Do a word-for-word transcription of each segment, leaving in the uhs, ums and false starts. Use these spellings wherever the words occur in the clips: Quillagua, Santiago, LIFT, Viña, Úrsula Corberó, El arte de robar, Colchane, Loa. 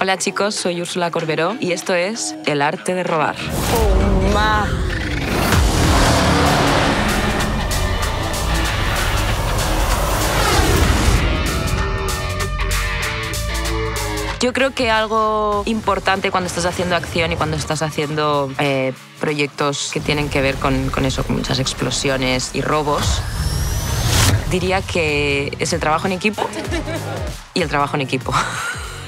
Hola chicos, soy Úrsula Corberó y esto es El arte de robar. Oh, ma. Yo creo que algo importante cuando estás haciendo acción y cuando estás haciendo eh, proyectos que tienen que ver con, con eso, con muchas explosiones y robos, diría que es el trabajo en equipo y el trabajo en equipo.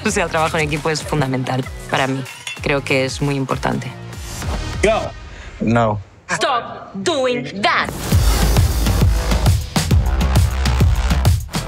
O sea, el trabajo en equipo es fundamental para mí. Creo que es muy importante. Go. No. Stop doing that.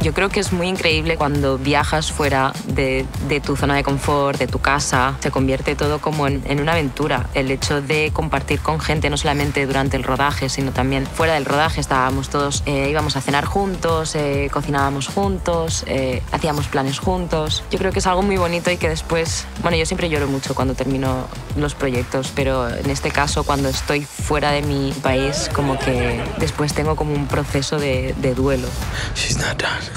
Yo creo que es muy increíble cuando viajas fuera de, de tu zona de confort, de tu casa. Se convierte todo como en, en una aventura. El hecho de compartir con gente, no solamente durante el rodaje, sino también fuera del rodaje. Estábamos todos, eh, íbamos a cenar juntos, eh, cocinábamos juntos, eh, hacíamos planes juntos. Yo creo que es algo muy bonito y que después... Bueno, yo siempre lloro mucho cuando termino los proyectos, pero en este caso, cuando estoy fuera de mi país, como que después tengo como un proceso de, de duelo. She's not done.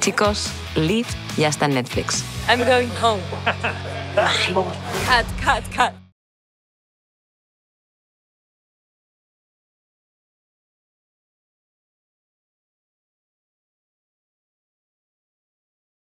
Chicos, LIFT ya está en Netflix. I'm going home. Cut, cut, cut.